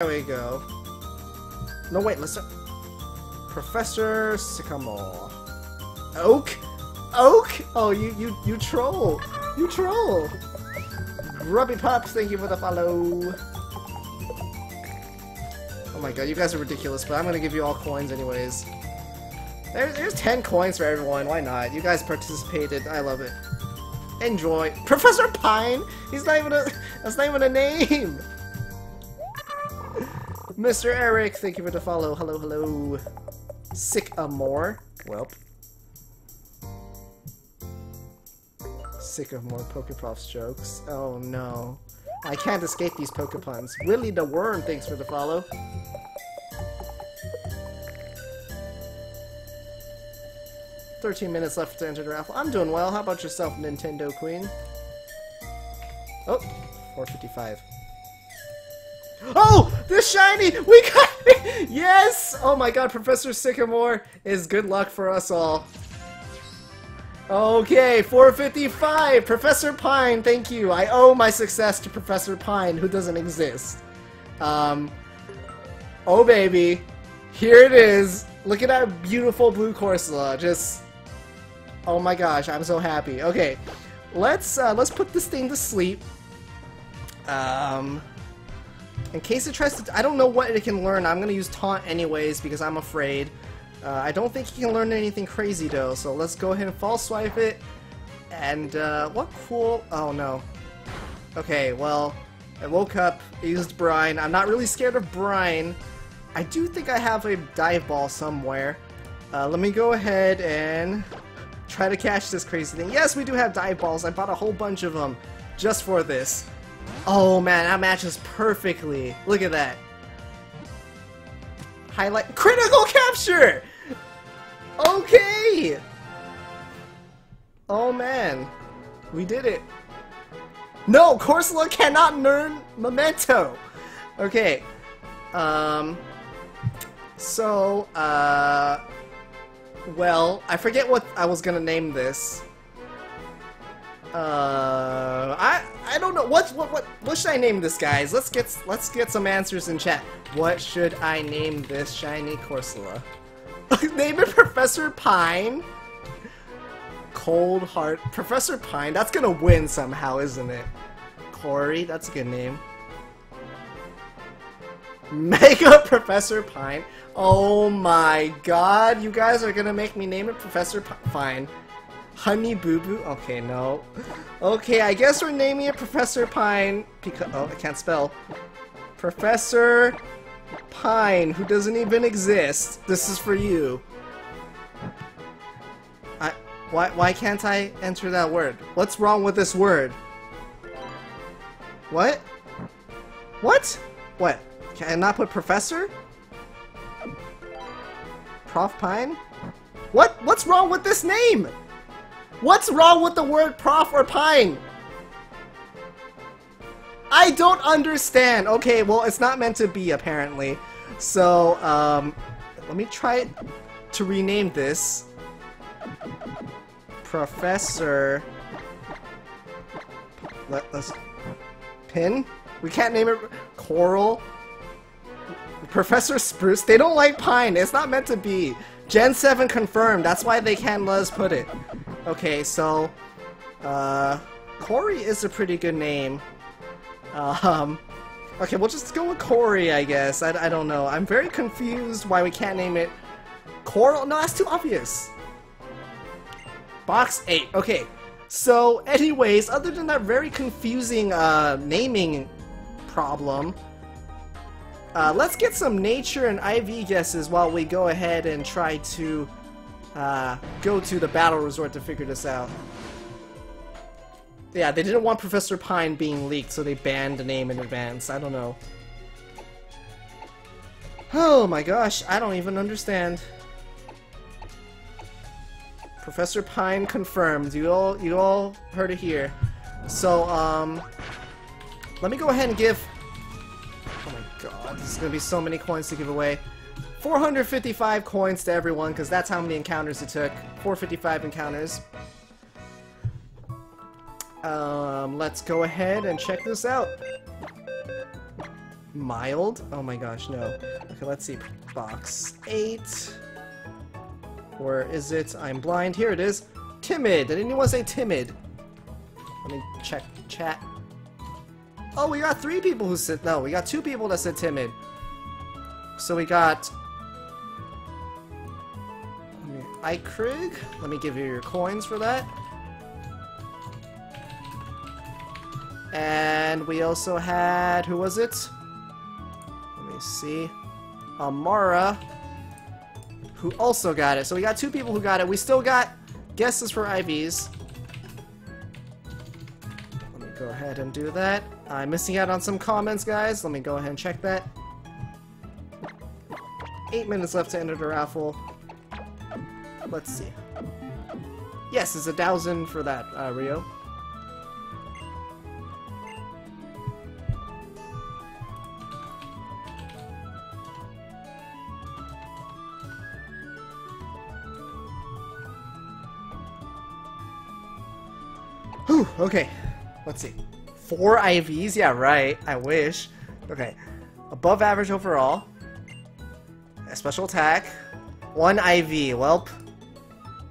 There we go. No, wait, let's... Professor Sycamore. Oak? Oak? Oh, you troll. You troll. Grubby Pups, thank you for the follow. Oh my god, you guys are ridiculous, but I'm gonna give you all coins anyways. There's 10 coins for everyone, why not? You guys participated, I love it. Enjoy. Professor Pine? He's not even a... That's not even a name! Mr. Eric, thank you for the follow. Hello, hello. Sycamore. Welp. Sycamore Poképuffs jokes. Oh no. I can't escape these PokéPuns. Willy the Worm, thanks for the follow. Thirteen minutes left to enter the raffle. I'm doing well. How about yourself, Nintendo Queen? Oh, 455. Oh! This shiny! We got it! Yes! Oh my god, Professor Sycamore is good luck for us all. Okay, 455! Professor Pine, thank you. I owe my success to Professor Pine, who doesn't exist. Oh baby. Here it is. Look at that beautiful blue Corsola. Just... Oh my gosh, I'm so happy. Okay, let's put this thing to sleep. In case it tries to... I don't know what it can learn. I'm gonna use taunt anyways because I'm afraid. I don't think he can learn anything crazy though, so let's go ahead and false swipe it. And what cool... Oh no. Okay, well, I woke up, I used brine. I'm not really scared of brine. I do think I have a dive ball somewhere. Let me go ahead and try to catch this crazy thing. Yes, we do have dive balls. I bought a whole bunch of them just for this. Oh man, that matches perfectly. Look at that. Highlight. Critical capture! Okay! Oh man. We did it. No! Corsola cannot learn Memento! Okay. Well, I forget what I was gonna name this. I don't know what should I name this, guys? Let's get some answers in chat. What should I name this shiny Corsola? Name it Professor Pine. Cold Heart. Professor Pine. That's gonna win somehow, isn't it? Cory. That's a good name. Mega Professor Pine. Oh my god! You guys are gonna make me name it Professor Pine. Honey Boo Boo? Okay, no. Okay, I guess we're naming it Professor Pine because... Oh, I can't spell. Professor Pine, who doesn't even exist. This is for you. Why can't I enter that word? What's wrong with this word? What? What? What? Can I not put Professor? Prof Pine? What? What's wrong with this name? What's wrong with the word prof or pine? I don't understand. Okay, well, it's not meant to be, apparently. So, let me try to rename this. Professor... Let's... Pin? We can't name it... Coral? Professor Spruce? They don't like pine. It's not meant to be. Gen 7 confirmed. That's why they can't let us put it. Okay, so, Cory is a pretty good name. Okay, we'll just go with Cory, I guess. I don't know. I'm very confused why we can't name it Coral. No, that's too obvious. Box 8. Okay, so, anyways, other than that very confusing, naming problem, let's get some nature and IV guesses while we go ahead and try to... go to the battle resort to figure this out. Yeah, they didn't want Professor Pine being leaked, so they banned the name in advance. I don't know. Oh my gosh, I don't even understand. Professor Pine confirmed. You all heard it here. So, let me go ahead and give... Oh my god, this is gonna be so many coins to give away. 455 coins to everyone, because that's how many encounters it took. 455 encounters. Let's go ahead and check this out. mild? Oh my gosh, no. Okay, let's see. Box 8. Where is it? I'm blind. Here it is. Timid. I didn't even want to say timid. Let me check chat. Oh, we got 3 people who said... No, we got 2 people that said timid. So we got... Ikrig. Let me give you your coins for that. And we also had... Who was it? Let me see. Amara. Who also got it. So we got 2 people who got it. We still got guesses for IVs. Let me go ahead and do that. I'm missing out on some comments, guys. Let me go ahead and check that. 8 minutes left to enter the raffle. Let's see. Yes, it's 1,000 for that, Rio. Whew, okay. Let's see. 4 IVs? Yeah, right. I wish. Okay. Above average overall. A special attack. 1 IV. Welp.